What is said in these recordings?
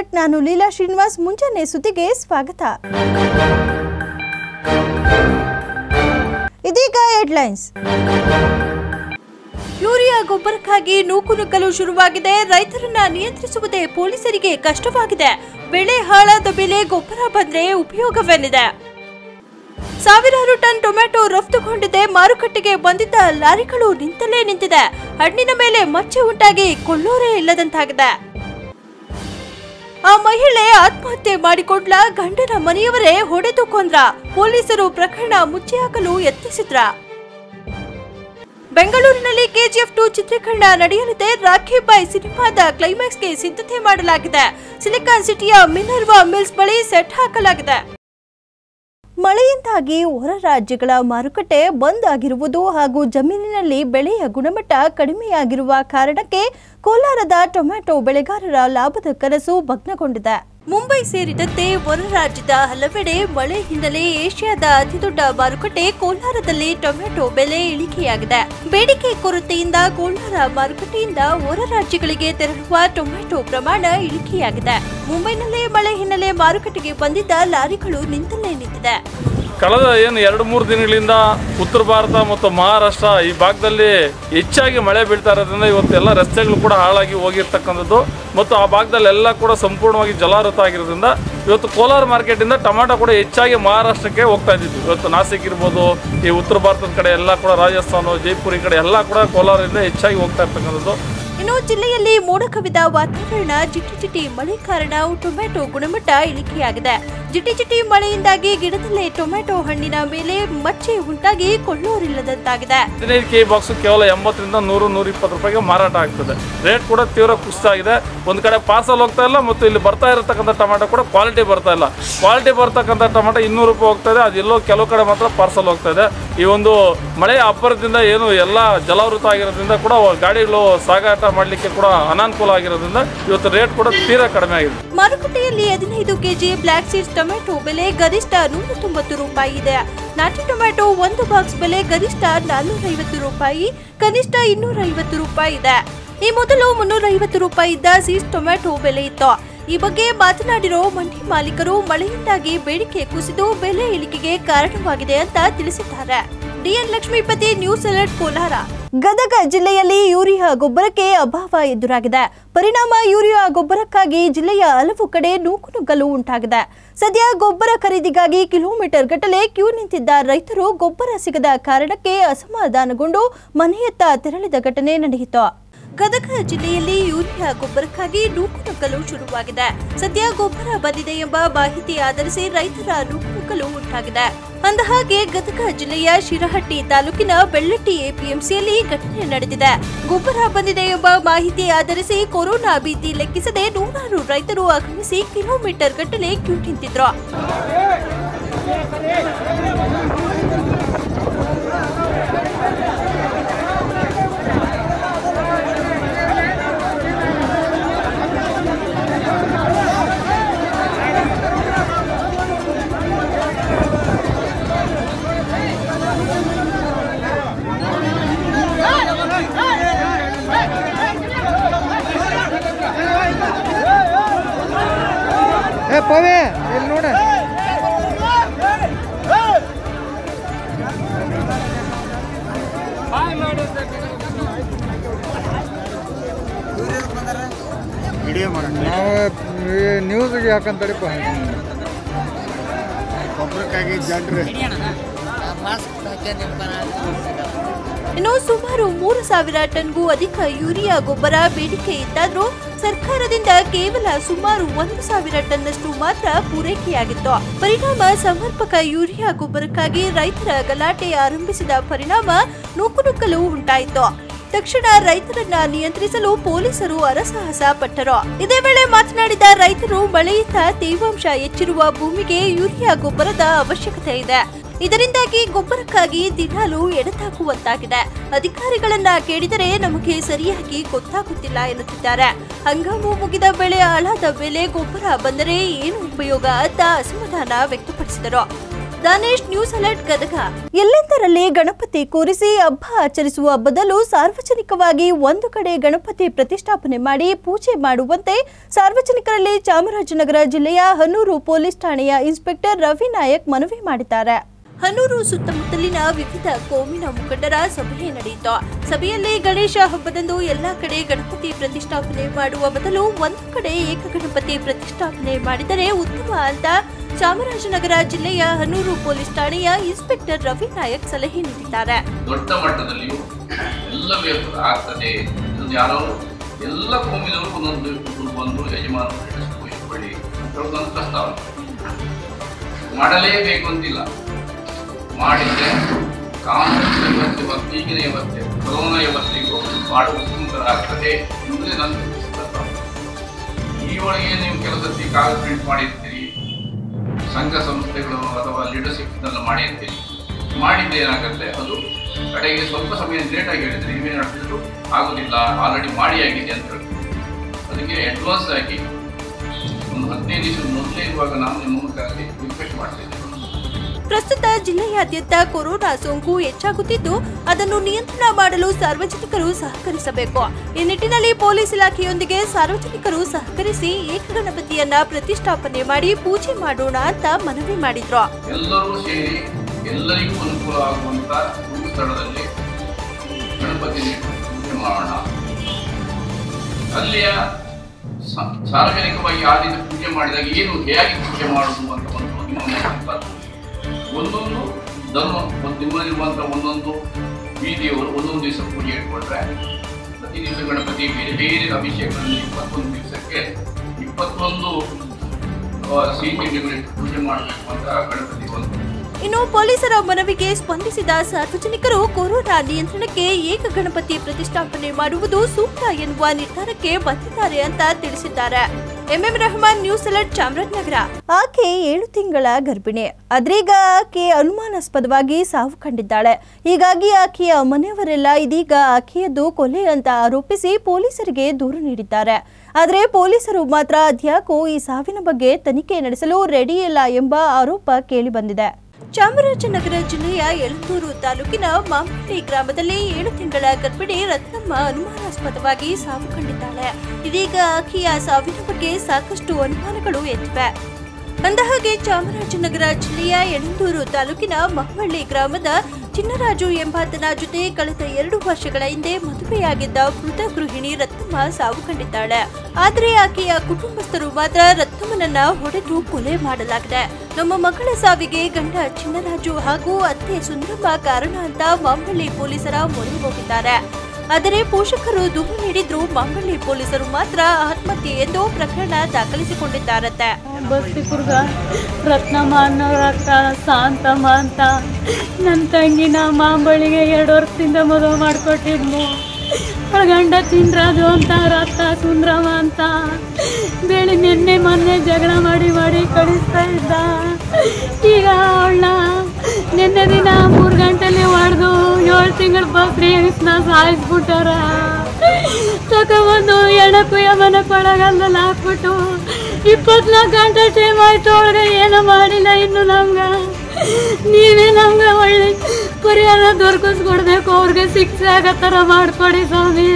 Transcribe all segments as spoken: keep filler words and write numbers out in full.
Website ನಾನು ಲೀಲಾ ಶ್ರೀನಿವಾಸ್ ಮುಂಚೆನೇ ಸುದ್ದಿಗೆ ಸ್ವಾಗತ. ಇದೀಗ ಹೆಡ್ಲೈನ್ಸ್. ಯೂರಿಯಾ ಗೊಬ್ಬರಕ್ಕಾಗಿ ನೂಕುನುಗ್ಗಲು ಶುರುವಾಗಿದೆ. ರೈತರನ್ನ ನಿಯಂತ್ರಿಸುವುದೇ ಪೊಲೀಸರಿಗೆ ಕಷ್ಟವಾಗಿದೆ. ಬೆಳೆ ಹಾಳಾದ ಬೆಲೆ ಗೊಬ್ಬರ ಬಂದ್ರೆ ಉಪಯೋಗವೇನಿದೆ? ಸಾವಿರಾರು ಟನ್ ಟೊಮೆಟೊ ರಫ್ತುಗೊಂಡಿದೆ. ಮಾರುಕಟ್ಟೆಗೆ ಬಂದಿದ್ದ ಲಾರಿಗಳು ನಿಂತಲೇ ನಿಂತಿದೆ. ಹಣ್ಣಿನ ಮೇಲೆ ಮಚ್ಚೆ ಉಂಟಾಗಿ ಕೊಳ್ಳೋರೇ ಇಲ್ಲದಂತಾಗಿದೆ. ಆ ಮಹಿಳೆ ಆತ್ಮಹತ್ಯೆ ಮಾಡಿಕೊಂಡ್ಲ, ಗಂಡನ ಮನೆಯವರೇ ಹೊಡೆದು ಕೊಂದ್ರ. ಪೊಲೀಸರು ಪ್ರಕರಣ ಮುಚ್ಚಿಹಾಕಲು ಯತ್ನಿಸಿದ್ರ. ಬೆಂಗಳೂರಿನಲ್ಲಿ ಕೆಜಿಎಫ್ ಟು ಚಿತ್ರೀಕರಣ ನಡೆಯಲಿದೆ. ರಾಖಿ ಬಾಯ್ ಸಿನಿಮಾದ ಕ್ಲೈಮ್ಯಾಕ್ಸ್ಗೆ ಸಿದ್ಧತೆ ಮಾಡಲಾಗಿದೆ. ಸಿಲಿಕಾನ್ ಸಿಟಿಯ ಮಿನರ್ವಾ ಮಿಲ್ಸ್ ಬಳಿ ಸೆಟ್ ಹಾಕಲಾಗಿದೆ. ಮಳೆಯಿಂದಾಗಿ ಹೊರ ರಾಜ್ಯಗಳ ಮಾರುಕಟ್ಟೆ ಬಂದ್ ಆಗಿರುವುದು ಹಾಗೂ ಜಮೀನಿನಲ್ಲಿ ಬೆಳೆಯ ಗುಣಮಟ್ಟ ಕಡಿಮೆಯಾಗಿರುವ ಕಾರಣಕ್ಕೆ ಕೋಲಾರದ ಟೊಮೆಟೊ ಬೆಳೆಗಾರರ ಲಾಭದ ಕನಸು ಭಗ್ನಗೊಂಡಿದೆ. ಮುಂಬೈ ಸೇರಿದಂತೆ ಹೊರ ರಾಜ್ಯದ ಹಲವೆಡೆ ಮಳೆ ಹಿನ್ನೆಲೆ ಏಷ್ಯಾದ ಅತಿದೊಡ್ಡ ಮಾರುಕಟ್ಟೆ ಕೋಲಾರದಲ್ಲಿ ಟೊಮೆಟೊ ಬೆಲೆ ಇಳಿಕೆಯಾಗಿದೆ. ಬೇಡಿಕೆ ಕೊರತೆಯಿಂದ ಕೋಲಾರ ಮಾರುಕಟ್ಟೆಯಿಂದ ಹೊರ ರಾಜ್ಯಗಳಿಗೆ ತೆರಳುವ ಟೊಮೆಟೊ ಪ್ರಮಾಣ ಇಳಿಕೆಯಾಗಿದೆ. ಮುಂಬೈನಲ್ಲೇ ಮಳೆ ಹಿನ್ನೆಲೆ ಮಾರುಕಟ್ಟೆಗೆ ಬಂದಿದ್ದ ಲಾರಿಗಳು ನಿಂತಲೇ ನಿಂತಿದೆ. ಕಳೆದ ಏನು ಎರಡು ಮೂರು ದಿನಗಳಿಂದ ಉತ್ತರ ಭಾರತ ಮತ್ತು ಮಹಾರಾಷ್ಟ್ರ ಈ ಭಾಗದಲ್ಲಿ ಹೆಚ್ಚಾಗಿ ಮಳೆ ಬೀಳ್ತಾ ಇರೋದ್ರಿಂದ ಇವತ್ತೆಲ್ಲ ರಸ್ತೆಗಳು ಕೂಡ ಹಾಳಾಗಿ ಹೋಗಿರ್ತಕ್ಕಂಥದ್ದು ಮತ್ತು ಆ ಭಾಗದಲ್ಲೆಲ್ಲ ಕೂಡ ಸಂಪೂರ್ಣವಾಗಿ ಜಲಾವೃತ ಆಗಿರೋದ್ರಿಂದ ಇವತ್ತು ಕೋಲಾರ ಮಾರ್ಕೆಟಿಂದ ಟೊಮೆಟೊ ಕೂಡ ಹೆಚ್ಚಾಗಿ ಮಹಾರಾಷ್ಟ್ರಕ್ಕೆ ಹೋಗ್ತಾ ಇದ್ದಿತ್ತು. ಇವತ್ತು ನಾಸಿಕ್ ಇರ್ಬೋದು, ಈ ಉತ್ತರ ಭಾರತದ ಕಡೆ ಎಲ್ಲ ಕೂಡ ರಾಜಸ್ಥಾನ, ಜೈಪುರ ಈ ಕಡೆ ಎಲ್ಲ ಕೂಡ ಕೋಲಾರದಿಂದ ಹೆಚ್ಚಾಗಿ ಹೋಗ್ತಾ ಇರ್ತಕ್ಕಂಥದ್ದು. ಇನ್ನು ಜಿಲ್ಲೆಯಲ್ಲಿ ಮೋಡ ಕವಿದ ವಾತಾವರಣ, ಜಿಟಿ ಜಿಟಿ ಮಳೆ ಕಾರಣ ಟೊಮೆಟೊ ಗುಣಮಟ್ಟ ಇಳಿಕೆಯಾಗಿದೆ. ಜಿಟಿ ಜಿಟಿ ಮಳೆಯಿಂದಾಗಿ ಗಿಡದಲ್ಲೇ ಟೊಮೆಟೊ ಹಣ್ಣಿನ ಮೇಲೆ ಮಚ್ಚೆ ಉಂಟಾಗಿ ಕೊಳ್ಳೋರಿಲ್ಲದಂತಾಗಿದೆ. ಹದಿನೈದು ಕೆ ಬಾಕ್ಸ್ ಕೇವಲ ಎಂಬತ್ತರಿಂದ ನೂರು ನೂರ ಇಪ್ಪತ್ತು ರೂಪಾಯಿಗೆ ಮಾರಾಟ ಆಗ್ತದೆ. ರೇಟ್ ಕೂಡ ತೀವ್ರ ಕುಸಿತ ಆಗಿದೆ. ಒಂದು ಕಡೆ ಪಾರ್ಸಲ್ ಹೋಗ್ತಾ ಇಲ್ಲ ಮತ್ತು ಇಲ್ಲಿ ಬರ್ತಾ ಇರತಕ್ಕಂಥ ಟೊಮೆಟೊ ಕೂಡ ಕ್ವಾಲಿಟಿ ಬರ್ತಾ ಇಲ್ಲ. ಕ್ವಾಲಿಟಿ ಬರ್ತಕ್ಕಂಥ ಟೊಮೆಟೊ ಇನ್ನೂರು ರೂಪಾಯಿ ಹೋಗ್ತಾ ಇದೆ. ಅದೆಲ್ಲೋ ಕೆಲವು ಕಡೆ ಮಾತ್ರ ಪಾರ್ಸಲ್ ಹೋಗ್ತಾ ಇದೆ. ಈ ಒಂದು ಮಳೆ ಅಬ್ಬರದಿಂದ ಏನು ಎಲ್ಲ ಜಲಾವೃತ ಆಗಿರೋದ್ರಿಂದ ಕೂಡ ಗಾಡಿಗಳು ಸಾಗಾಟ ಮಾಡಲಿಕ್ಕೆ ಕೂಡ ಅನಾನುಕೂಲ ಆಗಿರೋದ್ರಿಂದ ಇವತ್ತು ರೇಟ್ ಕೂಡ ತೀರಾ ಕಡಿಮೆ ಆಗಿದೆ. ಮಾರುಕಟ್ಟೆಯಲ್ಲಿ ಹದಿನೈದು ಕೆಜಿ ಬ್ಲಾಕ್ ಸೀಡ್ಸ್ ಟೊಮೆಟೊ ಬೆಲೆ ಗರಿಷ್ಠ ನೂರ ತೊಂಬತ್ತು ರೂಪಾಯಿ ಇದೆ. ನಾಟಿ ಟೊಮೆಟೊ ಒಂದು ಬಾಕ್ಸ್ ಬೆಲೆ ಗರಿಷ್ಠ ನಾನ್ನೂರ ಐವತ್ತು ರೂಪಾಯಿ, ಕನಿಷ್ಠ ಇನ್ನೂರ ಐವತ್ತು ರೂಪಾಯಿ ಇದೆ. ಈ ಮೊದಲು ಮುನ್ನೂರ ಐವತ್ತು ರೂಪಾಯಿ ಇದ್ದ ಸೀಡ್ಸ್ ಟೊಮೆಟೊ ಬೆಲೆ ಇತ್ತು. ಈ ಬಗ್ಗೆ ಮಾತನಾಡಿರೋ ಮಂಡಿ ಮಾಲೀಕರು ಮಳೆಯಿಂದಾಗಿ ಬೇಡಿಕೆ ಕುಸಿದು ಬೆಲೆ ಇಳಿಕೆಗೆ ಕಾರಣವಾಗಿದೆ ಅಂತ ತಿಳಿಸಿದ್ದಾರೆ. D N Lakshmipathi, news alert Kolar. Gadag ಜಿಲ್ಲೆಯಲ್ಲಿ ಯೂರಿಯಾ ಗೊಬ್ಬರಕ್ಕೆ ಅಭಾವ ಎದುರಾಗಿದೆ. ಪರಿಣಾಮ ಯೂರಿಯಾ ಗೊಬ್ಬರಕ್ಕಾಗಿ ಜಿಲ್ಲೆಯ ಹಲವು ಕಡೆ ನೂಕುನುಗ್ಗಲು ಉಂಟಾಗಿದೆ. ಸದ್ಯ ಗೊಬ್ಬರ ಖರೀದಿಗಾಗಿ ಕಿಲೋಮೀಟರ್ ಗಟ್ಟಲೆ ಕ್ಯೂ ನಿಂತಿದ್ದ ರೈತರು ಗೊಬ್ಬರ ಸಿಗದ ಕಾರಣಕ್ಕೆ ಅಸಮಾಧಾನಗೊಂಡು ಮನೆಯತ್ತ ತೆರಳಿದ ಘಟನೆ ನಡೆಯಿತು. ಗದಗ ಜಿಲ್ಲೆಯಲ್ಲಿ ಯೂರಿಯಾ ಗೊಬ್ಬರಕ್ಕಾಗಿ ನೂಕುನುಗ್ಗಲು ಶುರುವಾಗಿದೆ. ಸದ್ಯ ಗೊಬ್ಬರ ಬಂದಿದೆ ಎಂಬ ಮಾಹಿತಿ ಆಧರಿಸಿ ರೈತರ ನೂಕುನುಗ್ಗಲು ಉಂಟಾಗಿದೆ. ಅಂದಹಾಗೆ ಗದಗ ಜಿಲ್ಲೆಯ ಶಿರಹಟ್ಟಿ ತಾಲೂಕಿನ ಬೆಳ್ಳಟ್ಟಿ ಎಪಿಎಂಸಿಯಲ್ಲಿ ಘಟನೆ ನಡೆದಿದೆ. ಗೊಬ್ಬರ ಬಂದಿದೆ ಎಂಬ ಮಾಹಿತಿ ಆಧರಿಸಿ ಕೊರೋನಾ ಭೀತಿ ಲೆಕ್ಕಿಸದೆ ನೂರಾರು ರೈತರು ಆಗಮಿಸಿ ಕಿಲೋಮೀಟರ್ ಗಟ್ಟಲೆ ಕ್ಯೂ ನಿಂತಿದ್ರು. ಇನ್ನು ಸುಮಾರು ಮೂರು ಸಾವಿರ ಟನ್ಗೂ ಅಧಿಕ ಯೂರಿಯಾ ಗೊಬ್ಬರ ಬೇಡಿಕೆ ಇದ್ದಾದ್ರೂ ಸರ್ಕಾರದಿಂದ ಕೇವಲ ಸುಮಾರು ಒಂದು ಸಾವಿರ ಟನ್ನಷ್ಟು ಮಾತ್ರ ಪೂರೈಕೆಯಾಗಿತ್ತು. ಪರಿಣಾಮ ಸಮರ್ಪಕ ಯೂರಿಯಾ ಗೊಬ್ಬರಕ್ಕಾಗಿ ರೈತರ ಗಲಾಟೆ ಆರಂಭಿಸಿದ ಪರಿಣಾಮ ನೂಕುನುಗ್ಗಲು ಉಂಟಾಯಿತು. ತಕ್ಷಣ ರೈತರನ್ನ ನಿಯಂತ್ರಿಸಲು ಪೊಲೀಸರು ಹರಸಾಹಸ ಪಟ್ಟರು. ಇದೇ ವೇಳೆ ಮಾತನಾಡಿದ ರೈತರು, ಮಳೆಯಿಂದ ತೇವಾಂಶ ಹೆಚ್ಚಿರುವ ಭೂಮಿಗೆ ಯೂರಿಯಾ ಗೊಬ್ಬರದ ಅವಶ್ಯಕತೆ ಇದೆ. ಇದರಿಂದಾಗಿ ಗೊಬ್ಬರಕ್ಕಾಗಿ ದಿನಾಲೂ ಎಡತಾಕುವಂತಾಗಿದೆ. ಅಧಿಕಾರಿಗಳನ್ನ ಕೇಳಿದರೆ ನಮಗೆ ಸರಿಯಾಗಿ ಗೊತ್ತಾಗುತ್ತಿಲ್ಲ ಎನ್ನುತ್ತಿದ್ದಾರೆ. ಹಂಗಾಮು ಮುಗಿದ ಬೆಳೆ ಹಾಳಾದ ಬೆಲೆ ಗೊಬ್ಬರ ಬಂದರೆ ಏನು ಉಪಯೋಗ ಅಂತ ಅಸಮಾಧಾನ ವ್ಯಕ್ತಪಡಿಸಿದರು. Danesh news alert Gadag. ಎಲ್ಲೆಂದರಲ್ಲೇ ಗಣಪತಿ ಕೂರಿಸಿ ಹಬ್ಬ ಆಚರಿಸುವ ಬದಲು ಸಾರ್ವಜನಿಕವಾಗಿ ಒಂದು ಕಡೆ ಗಣಪತಿ ಪ್ರತಿಷ್ಠಾಪನೆ ಮಾಡಿ ಪೂಜೆ ಮಾಡುವಂತೆ ಸಾರ್ವಜನಿಕರಲ್ಲಿ ಚಾಮರಾಜನಗರ ಜಿಲ್ಲೆಯ ಹನೂರು ಪೊಲೀಸ್ ಠಾಣೆಯ ಇನ್ಸ್ಪೆಕ್ಟರ್ ರವಿನಾಯಕ್ ಮನವಿ ಮಾಡಿದ್ದಾರೆ. ಹನೂರು ಸುತ್ತಮುತ್ತಲಿನ ವಿವಿಧ ಕೋಮಿನ ಮುಖಂಡರ ಸಭೆ ನಡೆಯಿತು. ಸಭೆಯಲ್ಲಿ ಗಣೇಶ ಹಬ್ಬದಂದು ಎಲ್ಲಾ ಕಡೆ ಗಣಪತಿ ಪ್ರತಿಷ್ಠಾಪನೆ ಮಾಡುವ ಬದಲು ಒಂದು ಕಡೆ ಏಕಗಣಪತಿ ಪ್ರತಿಷ್ಠಾಪನೆ ಮಾಡಿದರೆ ಉತ್ತಮ ಅಂತ ಚಾಮರಾಜನಗರ ಜಿಲ್ಲೆಯ ಹನೂರು ಪೊಲೀಸ್ ಠಾಣೆಯ ಇನ್ಸ್ಪೆಕ್ಟರ್ ರವಿನಾಯಕ್ ಸಲಹೆ ನೀಡಿದ್ದಾರೆ. ದೊಡ್ಡ ಮಟ್ಟದಲ್ಲಿಯೂ ಎಲ್ಲ ಕೋಮಿನವರು ಒಂದು ಮಾಡಲೇಬೇಕು ಅಂತಿಲ್ಲ, ಮಾಡಿದರೆ ಕಾಂಗ್ರೆಸ್ ವ್ಯವಸ್ಥೆ ಮತ್ತು ಈಗಿನ ವ್ಯವಸ್ಥೆ ಕೊರೋನಾ ವ್ಯವಸ್ಥೆಗೂ ಭಾಳ ಉತ್ತಮರಾಗ್ತದೆ ಅಂದರೆ ನನ್ನ ಈ ಒಳಗೆ ನೀವು ಕೆಲಸಕ್ಕೆ ಕಾಲ್ ಪ್ರಿಂಟ್ ಮಾಡಿರ್ತೀರಿ, ಸಂಘ ಸಂಸ್ಥೆಗಳು ಅಥವಾ ಲೀಡರ್ಶಿಪ್ನೆಲ್ಲ ಮಾಡಿರ್ತೀರಿ, ಮಾಡಿದ್ದೆ ಏನಾಗುತ್ತೆ ಅದು ಕಡೆಗೆ ಸ್ವಲ್ಪ ಸಮಯ ಲೇಟಾಗಿ ಹೇಳಿದರೆ ನೀವೇನು ಆಗ್ತಿದ್ರು ಆಗೋದಿಲ್ಲ, ಆಲ್ರೆಡಿ ಮಾಡಿ ಆಗಿದೆ ಅಂತ ಹೇಳಿ ಅದಕ್ಕೆ ಅಡ್ವಾನ್ಸ್ ಆಗಿ ಒಂದು ಹದಿನೈದು ದಿವಸ ಮೊದಲೇ ಇವಾಗ ನಾನು ನಿಮ್ಮ ಮೂಲಕವಾಗಿ ರಿಕ್ವೆಸ್ಟ್ ಮಾಡ್ತಿದ್ದೆ. ಪ್ರಸ್ತುತ ಜಿಲ್ಲೆಯಾದ್ಯಂತ ಕೊರೋನಾ ಸೋಂಕು ಹೆಚ್ಚಾಗುತ್ತಿದ್ದು ಅದನ್ನು ನಿಯಂತ್ರಣ ಮಾಡಲು ಸಾರ್ವಜನಿಕರು ಸಹಕರಿಸಬೇಕು. ಈ ನಿಟ್ಟಿನಲ್ಲಿ ಪೊಲೀಸ್ ಇಲಾಖೆಯೊಂದಿಗೆ ಸಾರ್ವಜನಿಕರು ಸಹಕರಿಸಿ ಏಕಗಣಪತಿಯನ್ನ ಪ್ರತಿಷ್ಠಾಪನೆ ಮಾಡಿ ಪೂಜೆ ಮಾಡೋಣ ಅಂತ ಮನವಿ ಮಾಡಿದ್ರು. ಎಲ್ಲರೂ ಸೇರಿ ಎಲ್ಲರಿಗೂ ಅನುಕೂಲ ಆಗುವಂತ ಸ್ಥಳದಲ್ಲಿ ಗಣಪತಿ ಪೂಜೆ ಮಾಡೋಣ, ಅಲ್ಲಿಯ ಸಾರ್ವಜನಿಕವಾಗಿ ಆದಿನ ಪೂಜೆ ಮಾಡಿದಾಗ ಏನು ಹೇಗೆ ಪೂಜೆ ಮಾಡುವುದು ಅಂತ ಒಂದು ಒಂದೊಂದು ಧರ್ಮ ನಿಮ್ಮಲ್ಲಿರುವಂಥ ಒಂದೊಂದು ಬೀದಿಯವರು ಒಂದೊಂದು ದಿವಸ ಪೂಜೆ ಇಟ್ಕೊಂಡ್ರೆ ಪ್ರತಿ ದಿವಸ ಗಣಪತಿ ಬೇರೆ ಬೇರೆ ಅಭಿಷೇಕದಲ್ಲಿ ಇಪ್ಪತ್ತೊಂದು ದಿವಸಕ್ಕೆ ಇಪ್ಪತ್ತೊಂದು ಸಿಹಿತಿಂಡಿಗಳು ಪೂಜೆ ಮಾಡಬೇಕು ಅಂತ ಗಣಪತಿ ಒಂದು. ಇನ್ನು ಪೊಲೀಸರ ಮನವಿಗೆ ಸ್ಪಂದಿಸಿದ ಸಾರ್ವಜನಿಕರು ಕೊರೋನಾ ನಿಯಂತ್ರಣಕ್ಕೆ ಏಕಗಣಪತಿ ಪ್ರತಿಷ್ಠಾಪನೆ ಮಾಡುವುದು ಸೂಕ್ತ ಎನ್ನುವ ನಿರ್ಧಾರಕ್ಕೆ ಬಂದಿದ್ದಾರೆ ಅಂತ ತಿಳಿಸಿದ್ದಾರೆ. M M Rahman news alert Chamarajanagar. ಆಕೆ ಏಳು ತಿಂಗಳ ಗರ್ಭಿಣಿ, ಆದ್ರೀಗ ಆಕೆ ಅನುಮಾನಾಸ್ಪದವಾಗಿ ಸಾವು ಕಂಡಿದ್ದಾಳೆ. ಹೀಗಾಗಿ ಆಕೆಯ ಮನೆಯವರೆಲ್ಲ ಇದೀಗ ಆಕೆಯದ್ದು ಕೊಲೆ ಅಂತ ಆರೋಪಿಸಿ ಪೊಲೀಸರಿಗೆ ದೂರು ನೀಡಿದ್ದಾರೆ. ಆದರೆ ಪೊಲೀಸರು ಮಾತ್ರ ಅದ್ಯಾಕೋ ಈ ಸಾವಿನ ಬಗ್ಗೆ ತನಿಖೆ ನಡೆಸಲು ರೆಡಿ ಇಲ್ಲ ಎಂಬ ಆರೋಪ ಕೇಳಿ ಬಂದಿದೆ. ಚಾಮರಾಜನಗರ ಜಿಲ್ಲೆಯ ಯಳಂದೂರು ತಾಲೂಕಿನ ಮಾಂಪಳ್ಳಿ ಗ್ರಾಮದಲ್ಲಿ ಏಳು ತಿಂಗಳ ಗರ್ಭಿಣಿ ರತ್ನಮ್ಮ ಅನುಮಾನಾಸ್ಪದವಾಗಿ ಸಾವು ಕಂಡಿದ್ದಾಳೆ. ಇದೀಗ ಆಕೆಯ ಸಾವಿನ ಬಗ್ಗೆ ಸಾಕಷ್ಟು ಅನುಮಾನಗಳು ಎದ್ದಿವೆ. ಅಂದಹಾಗೆ ಚಾಮರಾಜನಗರ ಜಿಲ್ಲೆಯ ಯಳಂದೂರು ತಾಲೂಕಿನ ಮಾಂಪಳ್ಳಿ ಗ್ರಾಮದ ಚಿನ್ನರಾಜು ಎಂಬಾತನ ಜೊತೆ ಕಳೆದ ಎರಡು ವರ್ಷಗಳ ಹಿಂದೆ ಮದುವೆಯಾಗಿದ್ದ ಮೃತ ಗೃಹಿಣಿ ರತ್ನಮ್ಮ ಸಾವು ಕಂಡಿದ್ದಾಳೆ. ಆದರೆ ಆಕೆಯ ಕುಟುಂಬಸ್ಥರು ಮಾತ್ರ ರತ್ನಮ್ಮನನ್ನ ಹೊಡೆದು ಕೊಲೆ ಮಾಡಲಾಗಿದೆ. ನಮ್ಮ ಮಕ್ಕಳ ಸಾವಿಗೆ ಗಂಡ ಚಿನ್ನರಾಜು ಹಾಗೂ ಅತ್ತೆ ಸುಂದರಮ್ಮ ಕಾರಣ ಅಂತ ಮಾಂಪಳ್ಳಿ ಪೊಲೀಸರ ಮೊರೆ ಹೋಗಿದ್ದಾರೆ. ಆದರೆ ಪೋಷಕರು ದೂರು ನೀಡಿದ್ರು ಮಾಂಪಳ್ಳಿ ಪೊಲೀಸರು ಮಾತ್ರ ಆತ್ಮಹತ್ಯೆ ಎಂದು ಪ್ರಕರಣ ದಾಖಲಿಸಿಕೊಂಡಿದ್ದಾರಂತೆ. ರತ್ನಮ್ಮ ಅನ್ನೋರಕ್ಕ ಶಾಂತಮ್ಮ ಅಂತ ನನ್ನ ತಂಗಿನ ಮಾಂಬಳಿಗೆ ಎರಡು ವರ್ಷದಿಂದ ಮದುವೆ ಮಾಡಿಕೊಟ್ಟಿದ್ಲು. ಅವಳ ಗಂಡ ತಿಂದ್ರಾಜು ಅಂತ, ರತ್ನ ಸುಂದ್ರಮ್ಮ ಅಂತ ಬೇಳಿ ನಿನ್ನೆ ಮೊನ್ನೆ ಜಗಳ ಮಾಡಿ ಮಾಡಿ ಕಳಿಸ್ತಾ ಇದ್ದ. ಈಗ ಅವಳನ್ನ ನಿನ್ನೆ ದಿನ ಮೂರು ಗಂಟೆಲಿ ಹೊಡೆದು ಏಳು ತಿಂಗಳ ಬಸ್ನ ಸಾಯಿಸ್ಬಿಟ್ಟಾರ. ತಗೊಂಡು ಎಣಕ್ಕೂ ಯಮನಕ್ಕೂ ಒಳಗಲ್ಲಲ್ಲಿ ಹಾಕ್ಬಿಟ್ಟು ಇಪ್ಪತ್ನಾಲ್ಕು ಗಂಟೆ ಟೈಮ್ ಆಯ್ತು, ಅವಳಿಗೆ ಏನೂ ಮಾಡಿಲ್ಲ. ಇನ್ನು ನಮ್ಗೆ ನೀವೇ ನಮ್ಗೆ ಒಳ್ಳೆ ಪರಿಹಾರ ದೊರಕಿಸ್ಕೊಡ್ಬೇಕು, ಅವ್ರಿಗೆ ಶಿಕ್ಷೆ ಆಗೋ ಥರ ಮಾಡಿಕೊಡಿ ಸ್ವಾಮಿ.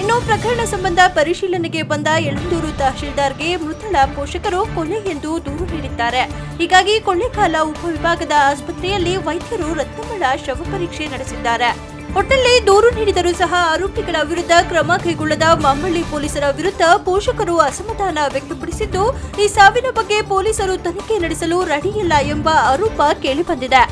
ಇನ್ನು ಪ್ರಕರಣ ಸಂಬಂಧ ಪರಿಶೀಲನೆಗೆ ಬಂದ ಯಳಂದೂರು ತಹಶೀಲ್ದಾರ್ಗೆ ಮೃತಳ ಪೋಷಕರು ಕೊಲೆ ಎಂದು ದೂರು ನೀಡಿದ್ದಾರೆ. ಹೀಗಾಗಿ ಕೊಳ್ಳೇಗಾಲ ಉಪವಿಭಾಗದ ಆಸ್ಪತ್ರೆಯಲ್ಲಿ ವೈದ್ಯರು ರತ್ನಮ್ಮಳ ಶವ ಪರೀಕ್ಷೆ ನಡೆಸಿದ್ದಾರೆ. ಒಟ್ಟಲ್ಲಿ ದೂರು ನೀಡಿದರೂ ಸಹ ಆರೋಪಿಗಳ ವಿರುದ್ಧ ಕ್ರಮ ಕೈಗೊಳ್ಳದ ಮಾಂಪಳ್ಳಿ ಪೊಲೀಸರ ವಿರುದ್ಧ ಪೋಷಕರು ಅಸಮಾಧಾನ ವ್ಯಕ್ತಪಡಿಸಿದ್ದು, ಈ ಸಾವಿನ ಬಗ್ಗೆ ಪೊಲೀಸರು ತನಿಖೆ ನಡೆಸಲು ರೆಡಿಯಿಲ್ಲ ಎಂಬ ಆರೋಪ ಕೇಳಿಬಂದಿದೆ.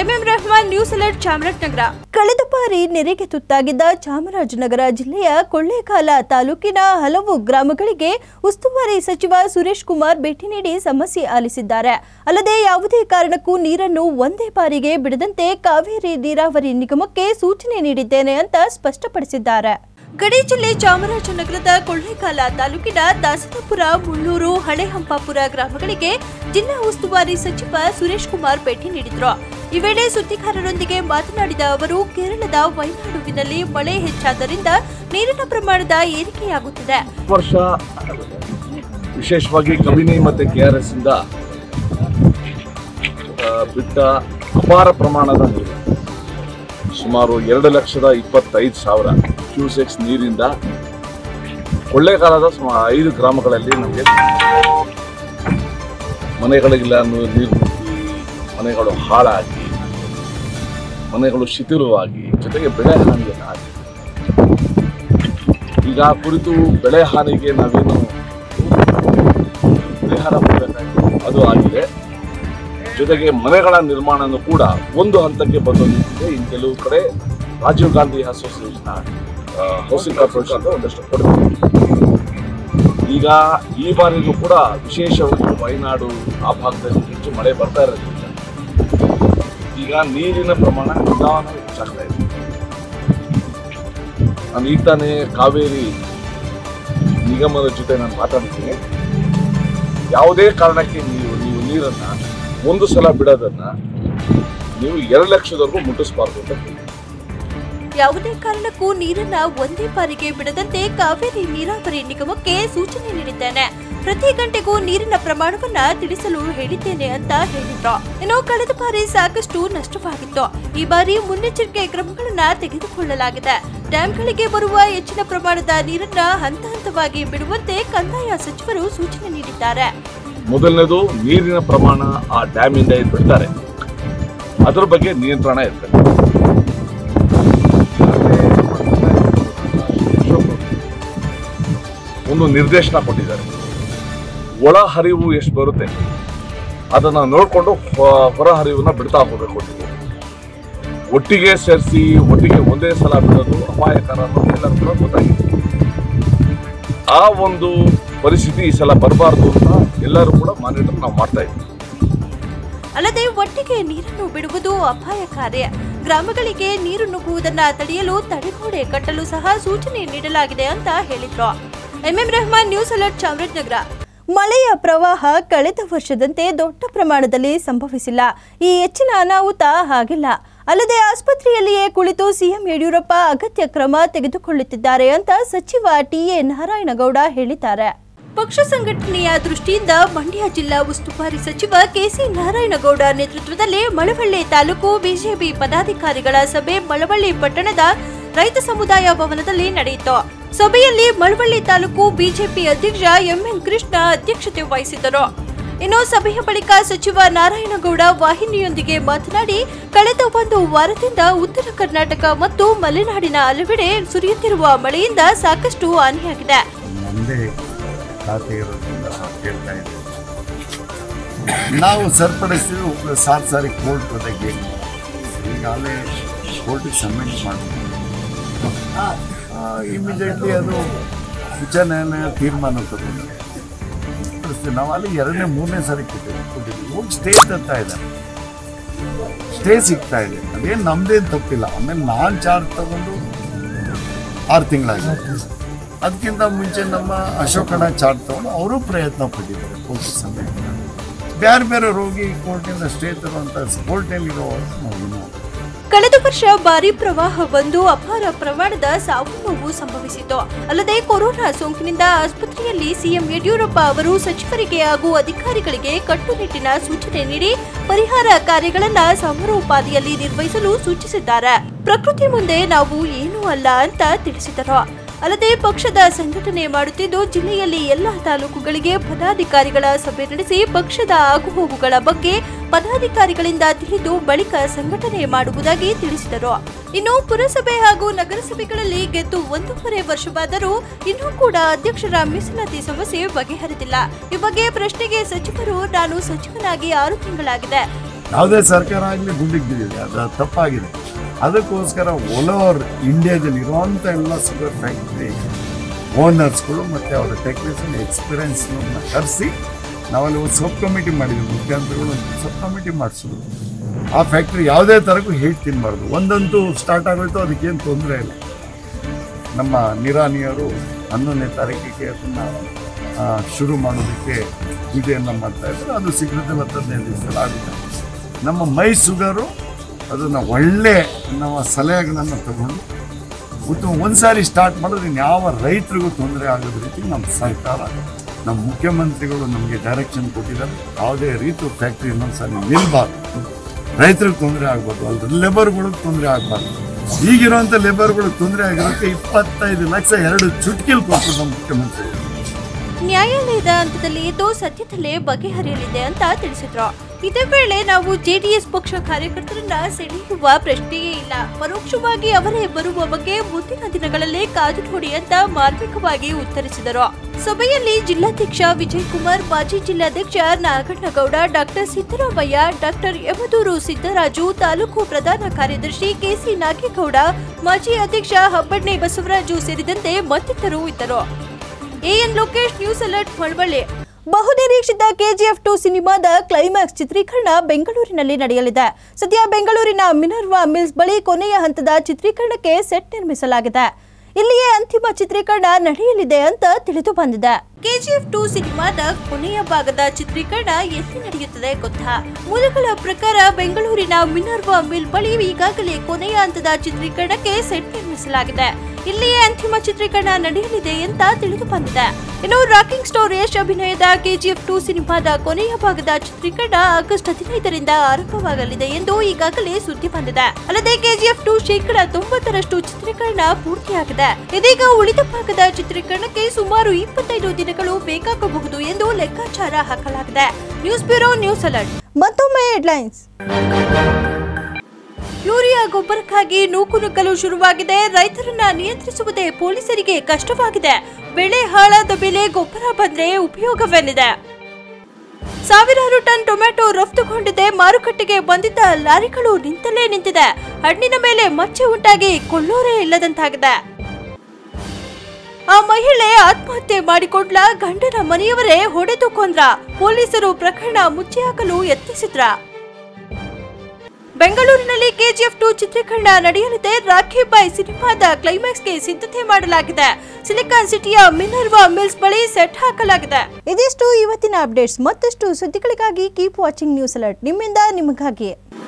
M M Rahman news alert Chamarajanagar. ಕಳೆದ ಬಾರಿ ನೆರೆಗೆ ತುತ್ತಾಗಿದ್ದ ಚಾಮರಾಜನಗರ ಜಿಲ್ಲೆಯ ಕೊಳ್ಳೇಗಾಲ ತಾಲೂಕಿನ ಹಲವು ಗ್ರಾಮಗಳಿಗೆ ಉಸ್ತುವಾರಿ ಸಚಿವ ಸುರೇಶ್ ಕುಮಾರ್ ಭೇಟಿ ನೀಡಿ ಸಮಸ್ಯೆ ಆಲಿಸಿದ್ದಾರೆ. ಅಲ್ಲದೆ ಯಾವುದೇ ಕಾರಣಕ್ಕೂ ನೀರನ್ನು ಒಂದೇ ಬಾರಿಗೆ ಬಿಡದಂತೆ ಕಾವೇರಿ ನೀರಾವರಿ ನಿಗಮಕ್ಕೆ ಸೂಚನೆ ನೀಡಿದ್ದೇನೆ ಅಂತ ಸ್ಪಷ್ಟಪಡಿಸಿದ್ದಾರೆ. ಗಡಿ ಜಿಲ್ಲೆ ಚಾಮರಾಜನಗರದ ಕೊಳ್ಳೇಗಾಲ ತಾಲೂಕಿನ ದಾಸನಪುರ, ಮುಳ್ಳೂರು, ಹಳೆಹಂಪಾಪುರ ಗ್ರಾಮಗಳಿಗೆ ಜಿಲ್ಲಾ ಉಸ್ತುವಾರಿ ಸಚಿವ ಸುರೇಶ್ ಕುಮಾರ್ ಭೇಟಿ ನೀಡಿದ್ರು. ಈ ವೇಳೆ ಸುದ್ದಿಗಾರರೊಂದಿಗೆ ಮಾತನಾಡಿದ ಅವರು, ಕೇರಳದ ವೈನಾಡುವಿನಲ್ಲಿ ಮಳೆ ಹೆಚ್ಚಾದ್ದರಿಂದ ನೀರಿನ ಪ್ರಮಾಣದ ಏರಿಕೆಯಾಗುತ್ತಿದೆ. ವರ್ಷ ವಿಶೇಷವಾಗಿ ಕಬಿನಿ ಮತ್ತೆ ಕೆಆರ್ಎಸ್ ಇಂದ ಬಿಟ್ಟ ಅಪಾರ ಪ್ರಮಾಣದ ನೀರು ಸುಮಾರು ಎರಡು ಲಕ್ಷದ ಇಪ್ಪತ್ತೈದು ಸಾವಿರ ಕ್ಯೂಸೆಕ್ಸ್ ನೀರಿಂದ ಕೊಳ್ಳೇಗಾಲದ ಸುಮಾರು ಐದು ಗ್ರಾಮಗಳಲ್ಲಿ ನಮಗೆ ಮನೆಗಳಿಗೆಲ್ಲ ನೀರು ಮನೆಗಳು ಹಾಳಾಗಿ ಮನೆಗಳು ಶಿಥಿಲವಾಗಿ ಜೊತೆಗೆ ಬೆಳೆ ಹಾನಿ ಆಗಿದೆ. ಈಗ ಕುರಿತು ಬೆಳೆ ಹಾನಿಗೆ ನಾವೇನು ಪರಿಹಾರ ಮಾಡಬೇಕಾಗಿದೆ ಅದು ಆಗಿದೆ. ಜೊತೆಗೆ ಮನೆಗಳ ನಿರ್ಮಾಣನೂ ಕೂಡ ಒಂದು ಹಂತಕ್ಕೆ ಬಂದು ನಿಂತಿದೆ. ಇನ್ನು ಕೆಲವು ಕಡೆ Rajiv Gandhi association housing corporation ಒಂದಷ್ಟು ಕೊಡುತ್ತೆ. ಈಗ ಈ ಬಾರಿಗೂ ಕೂಡ ವಿಶೇಷವಾಗಿ ವಯನಾಡು ಆ ಭಾಗದಲ್ಲಿ ಹೆಚ್ಚು ಮಳೆ ಬರ್ತಾ ಇರೋದ್ರಿಂದ ಈಗ ನೀರಿನ ಪ್ರಮಾಣ ನಿಧಾನ ಹೆಚ್ಚಾಗ್ತಾ ಇದೆ. ನಾನು ಈಗ ತಾನೇ ಕಾವೇರಿ ನಿಗಮದ ಜೊತೆ ನಾನು ಮಾತಾಡ್ತೀನಿ. ಯಾವುದೇ ಕಾರಣಕ್ಕೆ ನೀವು ನೀವು ನೀರನ್ನು ಒಂದು ಸಲ ಬಿಡೋದನ್ನು ನೀವು ಎರಡು ಲಕ್ಷದವರೆಗೂ ಮುಟ್ಟಿಸಬಾರ್ದು ಅಂತ ಹೇಳಿ ಯಾವುದೇ ಕಾರಣಕ್ಕೂ ನೀರನ್ನ ಒಂದೇ ಬಾರಿಗೆ ಬಿಡದಂತೆ ಕಾವೇರಿ ನೀರಾವರಿ ನಿಗಮಕ್ಕೆ ಸೂಚನೆ ನೀಡಿದ್ದೇನೆ. ಪ್ರತಿ ಗಂಟೆಗೂ ನೀರಿನ ಪ್ರಮಾಣವನ್ನ ತಿಳಿಸಲು ಹೇಳಿದ್ದೇನೆ ಅಂತ ಹೇಳಿದ್ರು. ಇನ್ನು ಕಳೆದ ಬಾರಿ ಸಾಕಷ್ಟು ನಷ್ಟವಾಗಿತ್ತು. ಈ ಬಾರಿ ಮುನ್ನೆಚ್ಚರಿಕೆ ಕ್ರಮಗಳನ್ನ ತೆಗೆದುಕೊಳ್ಳಲಾಗಿದೆ. ಡ್ಯಾಂಗಳಿಗೆ ಬರುವ ಹೆಚ್ಚಿನ ಪ್ರಮಾಣದ ನೀರನ್ನ ಹಂತ ಹಂತವಾಗಿ ಬಿಡುವಂತೆ ಕಂದಾಯ ಸಚಿವರು ಸೂಚನೆ ನೀಡಿದ್ದಾರೆ. ಮೊದಲನೇದು ನೀರಿನ ಪ್ರಮಾಣ ಆ ಡ್ಯಾಮ್ ಇಂದ ಏನು ಬಿಡ್ತಾರೆ ಅದರ ಬಗ್ಗೆ ನಿಯಂತ್ರಣ ಇರ್ತದೆ. ಒಂದು ನಿರ್ದೇಶನ ಕೊಟ್ಟಿದ್ದಾರೆ. ಒಳ ಹರಿವು ಎಷ್ಟು ಬರುತ್ತೆ ಅದನ್ನು ನೋಡಿಕೊಂಡು ಹೊರ ಹರಿವನ್ನು ಬಿಡ್ತಾ ಹೋಗಬೇಕು ಕೊಟ್ಟಿದೆ. ಒಟ್ಟಿಗೆ ಸೇರಿಸಿ ಒಟ್ಟಿಗೆ ಒಂದೇ ಸಲ ಬಿಡೋದು ಅಪಾಯಕರ ಎಲ್ಲರೂ ಕೂಡ ಗೊತ್ತಾಗಿದೆ. ಆ ಒಂದು ಪರಿಸ್ಥಿತಿ ಈ ಸಲ ಬರಬಾರ್ದು ಅಂತ ಎಲ್ಲರೂ ಕೂಡ ಮಾನಿಟರ್ ನಾವು ಮಾಡ್ತಾ ಇದ್ದೀವಿ. ಅಲ್ಲದೆ ಒಟ್ಟಿಗೆ ನೀರನ್ನು ಬಿಡುವುದು ಅಪಾಯಕಾರಿ. ಗ್ರಾಮಗಳಿಗೆ ನೀರು ನುಗ್ಗುವುದನ್ನು ತಡೆಯಲು ತಡೆಗೋಡೆ ಕಟ್ಟಲು ಸಹ ಸೂಚನೆ ನೀಡಲಾಗಿದೆ ಅಂತ ಹೇಳಿದ್ರು. M M Rahman, news alert, Chamarajanagar. ಮಳೆಯ ಪ್ರವಾಹ ಕಳೆದ ವರ್ಷದಂತೆ ದೊಡ್ಡ ಪ್ರಮಾಣದಲ್ಲಿ ಸಂಭವಿಸಿಲ್ಲ. ಈ ಹೆಚ್ಚಿನ ಅನಾಹುತ ಆಗಿಲ್ಲ. ಅಲ್ಲದೆ ಆಸ್ಪತ್ರೆಯಲ್ಲಿಯೇ ಕುಳಿತು ಸಿಎಂ ಯಡಿಯೂರಪ್ಪ ಅಗತ್ಯ ಕ್ರಮ ತೆಗೆದುಕೊಳ್ಳುತ್ತಿದ್ದಾರೆ ಅಂತ ಸಚಿವ ಟಿಎ ನಾರಾಯಣಗೌಡ ಹೇಳಿದ್ದಾರೆ. ಪಕ್ಷ ಸಂಘಟನೆಯ ದೃಷ್ಟಿಯಿಂದ ಮಂಡ್ಯ ಜಿಲ್ಲಾ ಉಸ್ತುವಾರಿ ಸಚಿವ ಕೆಸಿ ನಾರಾಯಣಗೌಡ ನೇತೃತ್ವದಲ್ಲಿ ಮಳವಳ್ಳಿ ತಾಲೂಕು ಬಿಜೆಪಿ ಪದಾಧಿಕಾರಿಗಳ ಸಭೆ ಮಳವಳ್ಳಿ ಪಟ್ಟಣದ ರೈತ ಸಮುದಾಯ ಭವನದಲ್ಲಿ ನಡೆಯಿತು. ಸಭೆಯಲ್ಲಿ ಮಳವಳ್ಳಿ ತಾಲೂಕು ಬಿಜೆಪಿ ಅಧ್ಯಕ್ಷ ಎಂಎನ್ ಕೃಷ್ಣ ಅಧ್ಯಕ್ಷತೆ ವಹಿಸಿದ್ದರು. ಇನ್ನು ಸಭೆಯ ಬಳಿಕ ಸಚಿವ ನಾರಾಯಣಗೌಡ ವಾಹಿನಿಯೊಂದಿಗೆ ಮಾತನಾಡಿ, ಕಳೆದ ಒಂದು ವಾರದಿಂದ ಉತ್ತರ ಕರ್ನಾಟಕ ಮತ್ತು ಮಲೆನಾಡಿನ ಹಲವೆಡೆ ಸುರಿಯುತ್ತಿರುವ ಮಳೆಯಿಂದ ಸಾಕಷ್ಟು ಹಾನಿಯಾಗಿದೆ. ನಾವು ಸರಿಪಡಿಸಿದ ಸಾರಿ ಸಾರಿ ಕೋರ್ಟ್ ಜೊತೆಗೆ ಈಗಾಗಲೇ ಕೋರ್ಟಿಗೆ ಸಬ್ಮಿಟ್ ಮಾಡ್ತೀವಿ. ಇಮಿಡಿಯೇಟ್ಲಿ ಅದು ಉಚ್ಚ ನ್ಯಾಯಾಲಯ ತೀರ್ಮಾನ ತಗೊಂಡು ನಾವು ಅಲ್ಲಿ ಎರಡನೇ ಮೂರನೇ ಸಾರಿ ಕೊಟ್ಟಿದ್ದೀವಿ. ಹೋಗಿ ಸ್ಟೇ ತರ್ತಾ ಇದ್ದಾರೆ, ಸ್ಟೇ ಸಿಗ್ತಾ ಇದೆ. ಅದೇನು ನಮ್ಮದೇನು ತಪ್ಪಿಲ್ಲ. ಆಮೇಲೆ ನಾನು ಚಾರ್ಜ್ ತಗೊಂಡು ಆರು ತಿಂಗಳಾಗಿದೆ. ಅದಕ್ಕಿಂತ ಮುಂಚೆ ನಮ್ಮ ಅಶೋಕಣ್ಣ ಚಾರ್ಜ್ ತಗೊಂಡು ಅವರು ಪ್ರಯತ್ನ ಪಟ್ಟಿದ್ದಾರೆ. ಕೋರ್ಟ್ ಸಮಯ ಬೇರೆ ಬೇರೆ ರೋಗಿ ಕೋರ್ಟಿಂದ ಸ್ಟೇ ತರುವಂಥ ಕೋರ್ಟ್ನಲ್ಲಿರೋ ನಾವು ಕಳೆದ ವರ್ಷ ಭಾರಿ ಪ್ರವಾಹ ಬಂದು ಅಪಾರ ಪ್ರಮಾಣದ ಸಾವು ನೋವು ಸಂಭವಿಸಿತು. ಅಲ್ಲದೆ ಕೊರೋನಾ ಸೋಂಕಿನಿಂದ ಆಸ್ಪತ್ರೆಯಲ್ಲಿ ಸಿಎಂ ಯಡಿಯೂರಪ್ಪ ಅವರು ಸಚಿವರಿಗೆ ಹಾಗೂ ಅಧಿಕಾರಿಗಳಿಗೆ ಕಟ್ಟುನಿಟ್ಟಿನ ಸೂಚನೆ ನೀಡಿ ಪರಿಹಾರ ಕಾರ್ಯಗಳನ್ನು ಸಮರೋಪಾದಿಯಲ್ಲಿ ನಿರ್ವಹಿಸಲು ಸೂಚಿಸಿದ್ದಾರೆ. ಪ್ರಕೃತಿ ಮುಂದೆ ನಾವು ಏನೂ ಅಲ್ಲ ಅಂತ ತಿಳಿಸಿದರು. ಅಲ್ಲದೆ ಪಕ್ಷದ ಸಂಘಟನೆ ಮಾಡುತ್ತಿದ್ದು ಜಿಲ್ಲೆಯಲ್ಲಿ ಎಲ್ಲ ತಾಲೂಕುಗಳಿಗೆ ಪದಾಧಿಕಾರಿಗಳ ಸಭೆ ನಡೆಸಿ ಪಕ್ಷದ ಆಗುಹೋಗುಗಳ ಬಗ್ಗೆ ಪದಾಧಿಕಾರಿಗಳಿಂದ ತಿಳಿದು ಬಳಿಕ ಸಂಘಟನೆ ಮಾಡುವುದಾಗಿ ತಿಳಿಸಿದರು. ಇನ್ನು ಪುರಸಭೆ ಹಾಗೂ ನಗರಸಭೆಗಳಲ್ಲಿ ಗೆದ್ದು ಒಂದೂವರೆ ವರ್ಷವಾದರೂ ಇನ್ನೂ ಕೂಡ ಅಧ್ಯಕ್ಷರ ಮೀಸಲಾತಿ ಸಮಸ್ಯೆ ಬಗೆಹರಿದಿಲ್ಲ. ಈ ಬಗ್ಗೆ ಪ್ರಶ್ನೆಗೆ ಸಚಿವರು, ನಾನು ಸಚಿವನಾಗಿ ಆರು ತಿಂಗಳಾಗಿದೆ, ಯಾವುದೇ ಸರ್ಕಾರ ಆಗಲಿ ಗುಂಡಿಗೆ ಬಿದ್ದಿದೆ, ಅದು ತಪ್ಪಾಗಿದೆ. ಅದಕ್ಕೋಸ್ಕರ ಓಲ್ ಓವರ್ ಇಂಡಿಯಾದಲ್ಲಿ ಇರುವಂಥ ಎಲ್ಲ ಶುಗರ್ ಫ್ಯಾಕ್ಟ್ರಿ ಓನರ್ಸ್ಗಳು ಮತ್ತು ಅವರ ಟೆಕ್ನಿಷಿಯನ್ ಎಕ್ಸ್ಪೀರಿಯನ್ಸ್ಗಳನ್ನ ಕರೆಸಿ ನಾವಲ್ಲಿ ಒಂದು ಸಬ್ ಕಮಿಟಿ ಮಾಡಿದ್ವಿ. ಮುಖ್ಯಮಂತ್ರಿಗಳು ಒಂದು ಸಬ್ ಕಮಿಟಿ ಮಾಡಿಸಿದ್ರು. ಆ ಫ್ಯಾಕ್ಟ್ರಿ ಯಾವುದೇ ಥರಕ್ಕೂ ಹೇಳಿ ತಿನ್ನಬಾರ್ದು. ಒಂದಂತೂ ಸ್ಟಾರ್ಟ್ ಆಗೋಯ್ತು, ಅದಕ್ಕೇನು ತೊಂದರೆ ಇಲ್ಲ. ನಮ್ಮ ನಿರಾನಿಯವರು ಹನ್ನೊಂದನೇ ತಾರೀಕಿಗೆ ಅದನ್ನು ಶುರು ಮಾಡೋದಕ್ಕೆ ಪೂಜೆಯನ್ನು ಮಾಡ್ತಾಯಿದ್ರು. ಅದು ಸಿಗಲಿಲ್ಲ, ಹತ್ತದನೇ ದಿವಸದಲ್ಲಿ ಆಗುತ್ತೆ. ನಮ್ಮ ಮೈ ಶುಗರು ಅದನ್ನು ಒಳ್ಳೆ ನಮ್ಮ ಸಲಹೆಗಳನ್ನು ತಗೊಂಡು ಉತ್ತಮ ಒಂದು ಸಾರಿ ಸ್ಟಾರ್ಟ್ ಮಾಡೋದು ಇನ್ಯಾವ ರೈತರಿಗೂ ತೊಂದರೆ ಆಗೋದ ರೀತಿ ನಮ್ಮ ಸರ್ಕಾರ ನಮ್ಮ ಮುಖ್ಯಮಂತ್ರಿಗಳು ನಮಗೆ ಡೈರೆಕ್ಷನ್ ಕೊಟ್ಟಿದ್ದಾರೆ ಯಾವುದೇ ರೀತಿ ಫ್ಯಾಕ್ಟರಿ ಸರ್ ನಿಲ್ಬಾರ್ದು, ರೈತರಿಗೆ ತೊಂದರೆ ಆಗಬಾರ್ದು, ಅಲ್ಲಿ ಲೇಬರ್ಗಳಿಗೆ ತೊಂದರೆ ಆಗಬಾರ್ದು. ಈಗಿರುವಂಥ ಲೇಬರ್ಗಳಿಗೆ ತೊಂದರೆ ಆಗಿರೋಕ್ಕೆ ಇಪ್ಪತ್ತೈದು ಲಕ್ಷ ಎರಡು ಚುಟ್ಕಿಲ್ ಕೊಟ್ಟು ನಮ್ಮ ಮುಖ್ಯಮಂತ್ರಿಗಳು. ನ್ಯಾಯಾಲಯದ ಹಂತದಲ್ಲಿ ಇದು ಸದ್ಯದಲ್ಲೇ ಬಗೆಹರಿಯಲಿದೆ ಅಂತ ತಿಳಿಸಿದ್ರು. ಇದೇ ವೇಳೆ ನಾವು ಜೆಡಿಎಸ್ ಪಕ್ಷ ಕಾರ್ಯಕರ್ತರನ್ನ ಸೆಳೆಯುವ ಪ್ರಶ್ನೆಯೇ ಇಲ್ಲ, ಪರೋಕ್ಷವಾಗಿ ಅವರೇ ಬರುವ ಬಗ್ಗೆ ಮುಂದಿನ ದಿನಗಳಲ್ಲಿ ಕಾದು ನೋಡಿ ಅಂತ ಮಾರ್ಮಿಕವಾಗಿ ಉತ್ತರಿಸಿದರು. ಸಭೆಯಲ್ಲಿ ಜಿಲ್ಲಾಧ್ಯಕ್ಷ ವಿಜಯ್ ಕುಮಾರ್, ಮಾಜಿ ಜಿಲ್ಲಾಧ್ಯಕ್ಷ ನಾಗಣ್ಣಗೌಡ, ಡಾಕ್ಟರ್ ಸಿದ್ದರಾಮಯ್ಯ, ಡಾಕ್ಟರ್ ಯಮದೂರು ಸಿದ್ದರಾಜು, ತಾಲೂಕು ಪ್ರಧಾನ ಕಾರ್ಯದರ್ಶಿ ಕೆಸಿ ನಾಗೇಗೌಡ, ಮಾಜಿ ಅಧ್ಯಕ್ಷ ಹಬ್ಬಣ್ಣೆ ಬಸವರಾಜು ಸೇರಿದಂತೆ ಮತ್ತಿತರರು ಇದ್ದರು. A N Lokesh, news alert, Malavalli. ಬಹುನಿರೀಕ್ಷಿತ ಕೆಜಿಎಫ್ ಟು ಸಿನಿಮಾದ ಕ್ಲೈಮ್ಯಾಕ್ಸ್ ಚಿತ್ರೀಕರಣ ಬೆಂಗಳೂರಿನಲ್ಲಿ ನಡೆಯಲಿದೆ. ಸದ್ಯ ಬೆಂಗಳೂರಿನ ಮಿನರ್ವಾ ಮಿಲ್ಸ್ ಬಳಿ ಕೊನೆಯ ಹಂತದ ಚಿತ್ರೀಕರಣಕ್ಕೆ ಸೆಟ್ ನಿರ್ಮಿಸಲಾಗಿದೆ. ಇಲ್ಲಿಯೇ ಅಂತಿಮ ಚಿತ್ರೀಕರಣ ನಡೆಯಲಿದೆ ಅಂತ ತಿಳಿದು ಬಂದಿದೆ. ಕೆಜಿಎಫ್ ಟು ಸಿನಿಮಾದ ಕೊನೆಯ ಭಾಗದ ಚಿತ್ರೀಕರಣ ಎಲ್ಲಿ ನಡೆಯುತ್ತದೆ ಗೊತ್ತಾ? ಮೂಲಗಳ ಪ್ರಕಾರ ಬೆಂಗಳೂರಿನ ಮಿನರ್ವಾ ಮಿಲ್ ಬಳಿ ಈಗಾಗಲೇ ಕೊನೆಯ ಹಂತದ ಚಿತ್ರೀಕರಣಕ್ಕೆ ಸೆಟ್ ನಿರ್ಮಿಸಲಾಗಿದೆ. ಇಲ್ಲಿಯೇ ಅಂತಿಮ ಚಿತ್ರೀಕರಣ ನಡೆಯಲಿದೆ ಅಂತ ತಿಳಿದು ಬಂದಿದೆ. ಇನ್ನು ರಾಕಿಂಗ್ ಸ್ಟಾರ್ ಯಶ್ ಅಭಿನಯದ ಕೆಜಿಎಫ್ ಟು ಸಿನಿಮಾದ ಕೊನೆಯ ಭಾಗದ ಚಿತ್ರೀಕರಣ ಆಗಸ್ಟ್ ಹದಿನೈದರಿಂದ ಆರಂಭವಾಗಲಿದೆ ಎಂದು ಈಗಾಗಲೇ ಸುದ್ದಿ ಬಂದಿದೆ. ಅಲ್ಲದೆ ಕೆಜಿಎಫ್ ಟು ಶೇಕಡ ತೊಂಬತ್ತರಷ್ಟು ಚಿತ್ರೀಕರಣ ಪೂರ್ತಿಯಾಗಿದೆ. ಇದೀಗ ಉಳಿದ ಭಾಗದ ಚಿತ್ರೀಕರಣಕ್ಕೆ ಸುಮಾರು ಇಪ್ಪತ್ತೈದು ದಿನಗಳು ಬೇಕಾಗಬಹುದು ಎಂದು ಲೆಕ್ಕಾಚಾರ ಹಾಕಲಾಗಿದೆ. News bureau, news alert. ಮತ್ತೊಮ್ಮೆ ಹೆಡ್ಲೈನ್ಸ್. ಯೂರಿಯಾ ಗೊಬ್ಬರಕ್ಕಾಗಿ ನೂಕುನುಗ್ಗಲು ಶುರುವಾಗಿದೆ. ರೈತರನ್ನ ನಿಯಂತ್ರಿಸುವುದೇ ಪೊಲೀಸರಿಗೆ ಕಷ್ಟವಾಗಿದೆ. ಬೆಳೆ ಹಾಳಾದ ಬೆಲೆ ಗೊಬ್ಬರ ಬಂದ್ರೆ ಉಪಯೋಗವೇನಿದೆ? ಸಾವಿರಾರು ಟನ್ ಟೊಮೆಟೊ ರಫ್ತುಗೊಂಡಿದೆ. ಮಾರುಕಟ್ಟೆಗೆ ಬಂದಿದ್ದ ಲಾರಿಗಳು ನಿಂತಲೇ ನಿಂತಿದೆ. ಹಣ್ಣಿನ ಮೇಲೆ ಮಚ್ಚೆ ಉಂಟಾಗಿ ಕೊಳ್ಳೋರೇ ಇಲ್ಲದಂತಾಗಿದೆ. ಆ ಮಹಿಳೆ ಆತ್ಮಹತ್ಯೆ ಮಾಡಿಕೊಂಡ್ಲ, ಗಂಡನ ಮನೆಯವರೇ ಹೊಡೆದು ಕೊಂದ್ರ. ಪೊಲೀಸರು ಪ್ರಕರಣ ಮುಚ್ಚೆ ಹಾಕಲು ಯತ್ನಿಸಿದ್ರ. ಬೆಂಗಳೂರಿನಲ್ಲಿ ಕೆಜಿಎಫ್ ಟು ಚಿತ್ರೀಕರಣ ನಡೆಯಲಿದೆ. ರಾಖಿ ಬಾಯ್ ಸಿನಿಮಾದ ಕ್ಲೈಮ್ಯಾಕ್ಸ್ಗೆ ಸಿದ್ಧತೆ ಮಾಡಲಾಗಿದೆ. ಸಿಲಿಕಾನ್ ಸಿಟಿಯ ಮಿನರ್ವಾ ಮಿಲ್ಸ್ ಬಳಿ ಸೆಟ್ ಹಾಕಲಾಗಿದೆ. ಇದಿಷ್ಟು ಇವತ್ತಿನ ಅಪ್ಡೇಟ್ಸ್. ಮತ್ತಷ್ಟು ಸುದ್ದಿಗಳಿಗಾಗಿ ಕೀಪ್ ವಾಚಿಂಗ್ ನ್ಯೂಸ್ ಅಲರ್ಟ್. ನಿಮ್ಮಿಂದ ನಿಮಗಾಗಿ.